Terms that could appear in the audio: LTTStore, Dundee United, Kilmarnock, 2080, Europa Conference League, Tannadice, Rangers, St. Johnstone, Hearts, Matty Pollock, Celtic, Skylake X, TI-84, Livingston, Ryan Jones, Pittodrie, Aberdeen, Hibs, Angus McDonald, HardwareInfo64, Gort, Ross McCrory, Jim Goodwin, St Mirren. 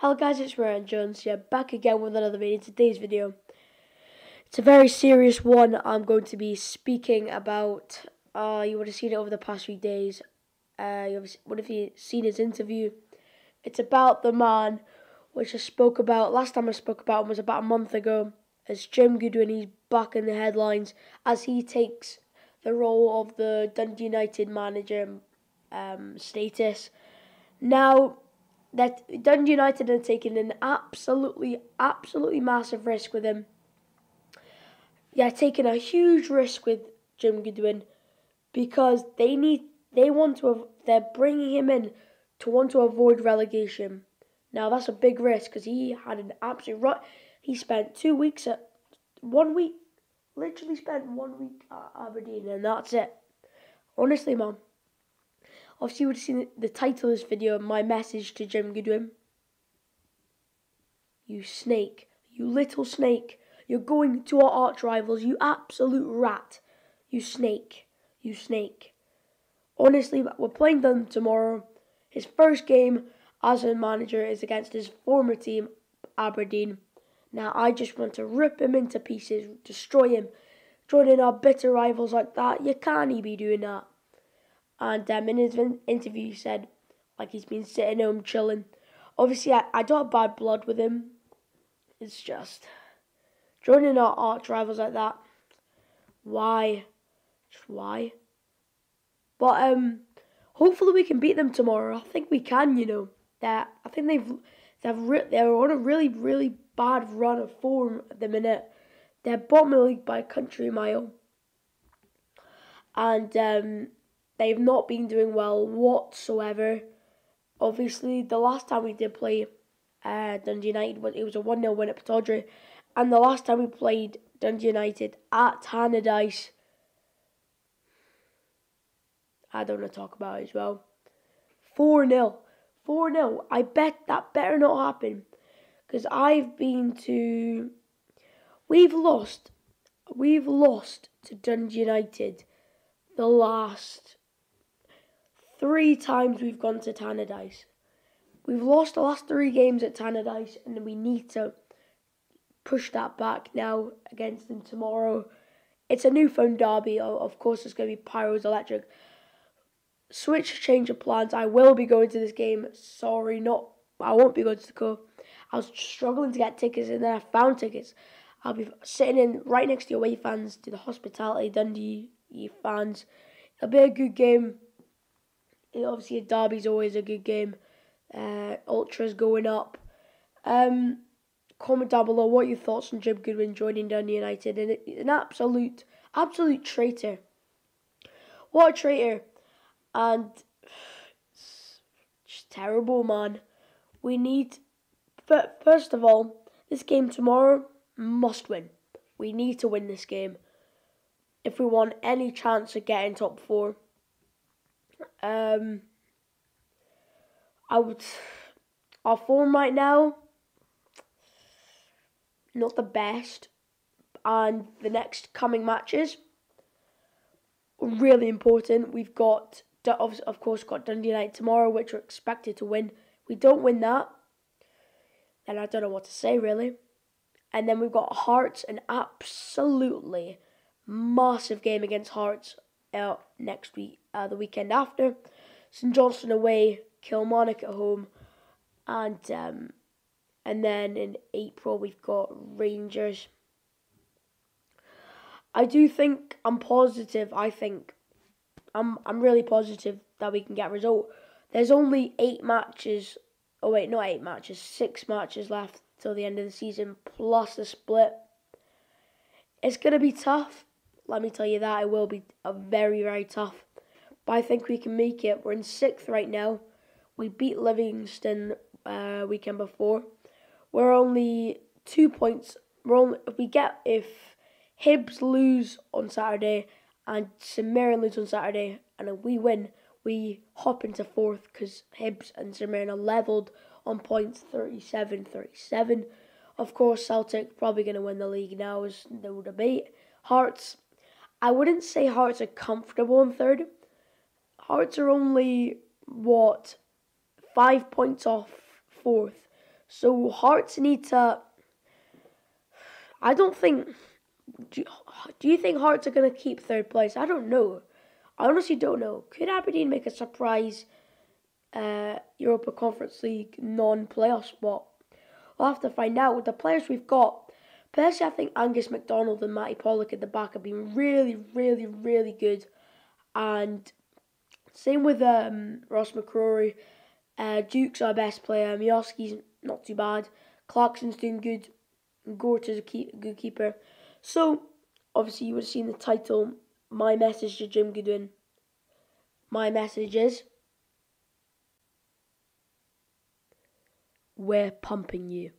Hello guys, it's Ryan Jones here, back again with another video. In today's video, it's a very serious one. I'm going to be speaking about, you would have seen it over the past few days, you would have seen his interview. It's about the man, which I spoke about, last time I spoke about him was about a month ago. It's Jim Goodwin. He's back in the headlines as he takes the role of the Dundee United manager status. Now, that Dundee United are taking an absolutely massive risk with him. They're taking a huge risk with Jim Goodwin because they're bringing him in to want to avoid relegation. Now that's a big risk because he had an absolute rut. He spent 2 weeks at 1 week, literally spent 1 week at Aberdeen, and that's it. Honestly, man. Obviously, you would have seen the title of this video, my message to Jim Goodwin. You snake. You little snake. You're going to our arch rivals. You absolute rat. You snake. You snake. Honestly, we're playing them tomorrow. His first game as a manager is against his former team, Aberdeen. Now, I just want to rip him into pieces, destroy him. Joining our bitter rivals like that, you can't be doing that. And in his interview he said, like, he's been sitting home chilling. Obviously, I don't have bad blood with him. It's just, joining our arch rivals like that, why? Just why? But hopefully we can beat them tomorrow. I think we can, you know. They're on a really bad run of form at the minute. They're bottom of the league by a country mile. And they've not been doing well whatsoever. Obviously, the last time we did play Dundee United, it was a 1-0 win at Pittodrie. And the last time we played Dundee United at Tannadice, I don't want to talk about it as well. 4-0. 4-0. I bet that better not happen. Because I've been to... We've lost to Dundee United the last... 3 times we've gone to Tannadice. We've lost the last 3 games at Tannadice, and we need to push that back now against them tomorrow. It's a new phone derby. Of course, it's going to be Pyros Electric. Switch, change of plans. I will be going to this game. Sorry, I won't be going to the club. I was struggling to get tickets, and then I found tickets. I'll be sitting in right next to your away fans, to the hospitality Dundee fans. It'll be a good game. Obviously, a derby's always a good game. Ultras going up. Comment down below what your thoughts on Jim Goodwin joining Dundee United. And an absolute traitor. What a traitor. And it's just terrible, man. We need, first of all, this game tomorrow, must win. We need to win this game if we want any chance of getting top 4. Our form right now, not the best, and the next coming matches, really important. We've got, of course, Dundee United tomorrow, which we're expected to win. If we don't win that, then I don't know what to say, really. And then we've got Hearts, an absolutely massive game against Hearts next week, the weekend after. St Johnstone away, Kilmarnock at home, and then in April we've got Rangers. I'm really positive that we can get a result. There's only 8 matches. Oh wait, not 8 matches, 6 matches left till the end of the season, plus the split. It's going to be tough. Let me tell you that. It will be a very tough. But I think we can make it. We're in 6th right now. We beat Livingston weekend before. We're only 2 points. If Hibs lose on Saturday and St Mirren lose on Saturday and if we win, we hop into 4th because Hibs and St Mirren are levelled on points, 37-37. Of course, Celtic probably going to win the league now, as there will debate. Hearts, I wouldn't say Hearts are comfortable in 3rd. Hearts are only, 5 points off 4th. So Hearts need to... I don't think... Do you think Hearts are going to keep third place? I don't know. I honestly don't know. Could Aberdeen make a surprise Europa Conference League non-playoff spot? We'll have to find out. With the players we've got, personally, I think Angus McDonald and Matty Pollock at the back have been really, really, really good. And same with Ross McCrory. Duke's our best player. Miowski's not too bad. Clarkson's doing good. Gort is a good keeper. So, obviously, you would have seen the title. My message to Jim Goodwin. My message is, we're pumping you.